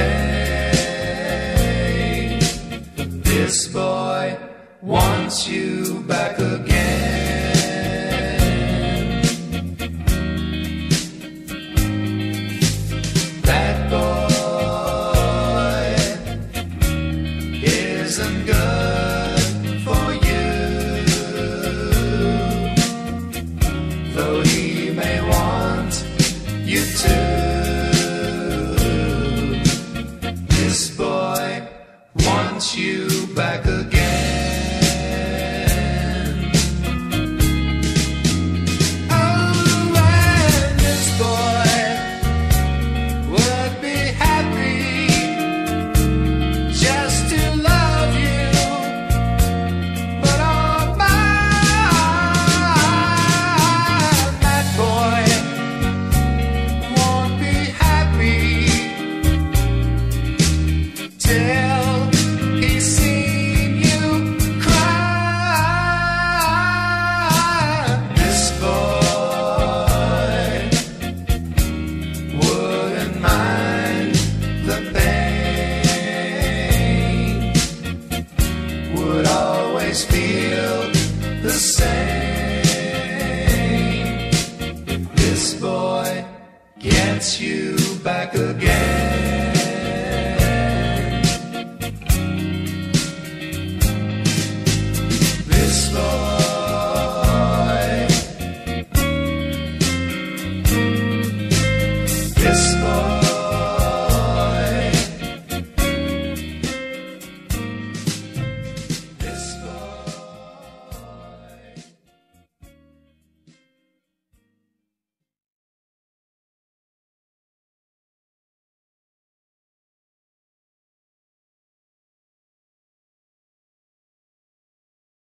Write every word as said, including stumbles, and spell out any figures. day. This boy wants you back again. That boy isn't good for you, though he may want you to. This boy wants you back again.